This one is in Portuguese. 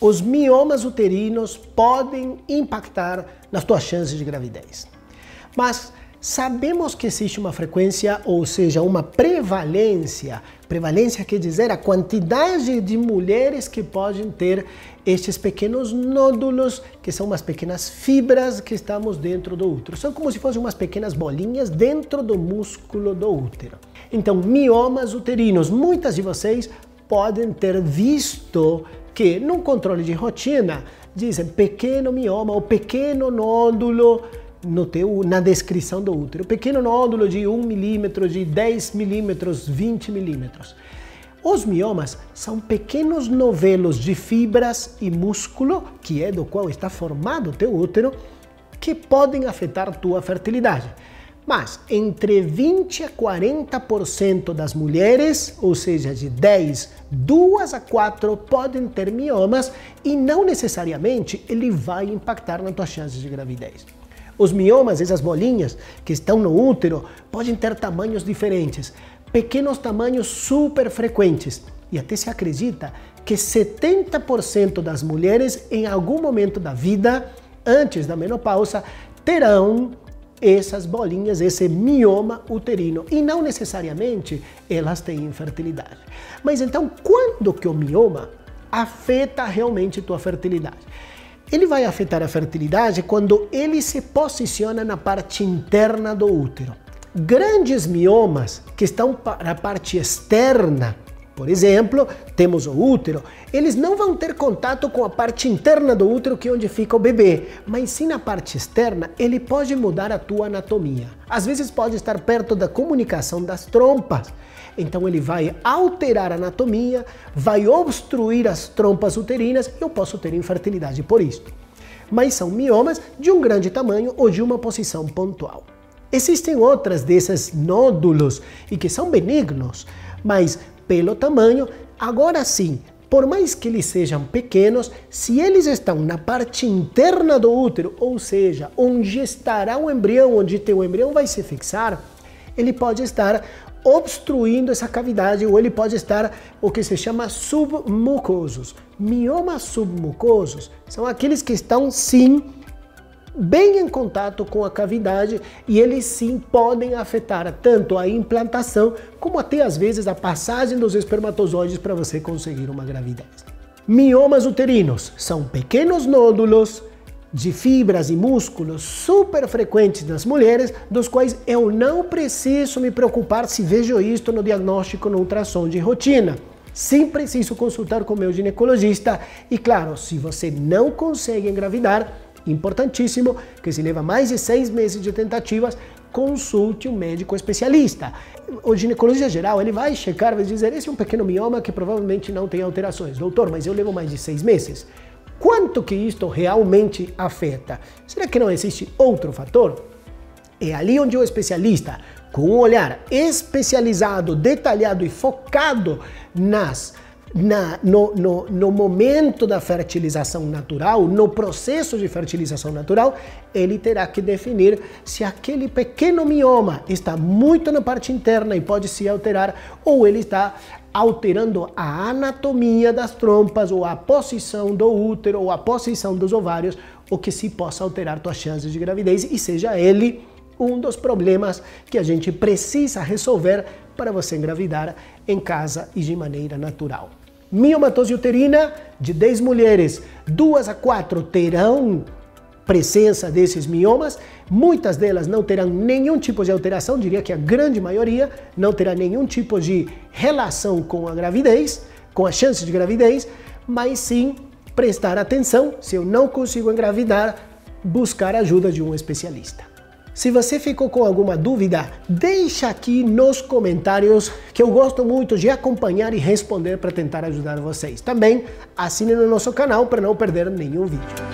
os miomas uterinos podem impactar nas tuas chances de gravidez. Mas sabemos que existe uma frequência, ou seja, uma prevalência. Prevalência quer dizer a quantidade de mulheres que podem ter estes pequenos nódulos, que são umas pequenas fibras que estamos dentro do útero. São como se fossem umas pequenas bolinhas dentro do músculo do útero. Então, miomas uterinos, muitas de vocês podem ter visto que num controle de rotina dizem pequeno mioma ou pequeno nódulo na descrição do útero, pequeno nódulo de 1 milímetro, de 10 milímetros, 20 milímetros. Os miomas são pequenos novelos de fibras e músculo, que é do qual está formado o teu útero, que podem afetar tua fertilidade. Mas entre 20 a 40% das mulheres, ou seja, de 10, 2 a 4 podem ter miomas e não necessariamente ele vai impactar nas tuas chances de gravidez. Os miomas, essas bolinhas que estão no útero, podem ter tamanhos diferentes, pequenos tamanhos super frequentes. E até se acredita que 70% das mulheres em algum momento da vida, antes da menopausa, terão essas bolinhas, esse mioma uterino, e não necessariamente elas têm infertilidade. Mas então, quando que o mioma afeta realmente tua fertilidade? Ele vai afetar a fertilidade quando ele se posiciona na parte interna do útero. Grandes miomas que estão para a parte externa, por exemplo, temos o útero, eles não vão ter contato com a parte interna do útero, que é onde fica o bebê, mas sim na parte externa. Ele pode mudar a tua anatomia. Às vezes pode estar perto da comunicação das trompas, então ele vai alterar a anatomia, vai obstruir as trompas uterinas, eu posso ter infertilidade por isso. Mas são miomas de um grande tamanho ou de uma posição pontual. Existem outras desses nódulos e que são benignos, mas pelo tamanho, agora sim, por mais que eles sejam pequenos, se eles estão na parte interna do útero, ou seja, onde estará o embrião, onde teu embrião vai se fixar, ele pode estar obstruindo essa cavidade ou ele pode estar o que se chama submucosos. Miomas submucosos são aqueles que estão sim bem em contato com a cavidade e eles sim podem afetar tanto a implantação como até às vezes a passagem dos espermatozoides para você conseguir uma gravidez. Miomas uterinos são pequenos nódulos de fibras e músculos super frequentes nas mulheres, dos quais eu não preciso me preocupar se vejo isto no diagnóstico no ultrassom de rotina. Sim, preciso consultar com meu ginecologista e claro, se você não consegue engravidar, importantíssimo, que se leva mais de 6 meses de tentativas, consulte um médico especialista. O ginecologista geral, ele vai checar, vai dizer, esse é um pequeno mioma que provavelmente não tem alterações. Doutor, mas eu levo mais de 6 meses. Quanto que isto realmente afeta? Será que não existe outro fator? É ali onde o especialista, com um olhar especializado, detalhado e focado no momento da fertilização natural, no processo de fertilização natural, ele terá que definir se aquele pequeno mioma está muito na parte interna e pode se alterar, ou ele está alterando a anatomia das trompas, ou a posição do útero, ou a posição dos ovários, o que se possa alterar tuas chances de gravidez e seja ele um dos problemas que a gente precisa resolver para você engravidar em casa e de maneira natural. Miomatose uterina, de 10 mulheres, 2 a 4 terão presença desses miomas, muitas delas não terão nenhum tipo de alteração, diria que a grande maioria não terá nenhum tipo de relação com a gravidez, com a chance de gravidez, mas sim prestar atenção, se eu não consigo engravidar, buscar a ajuda de um especialista. Se você ficou com alguma dúvida, deixa aqui nos comentários que eu gosto muito de acompanhar e responder para tentar ajudar vocês. Também assine no nosso canal para não perder nenhum vídeo.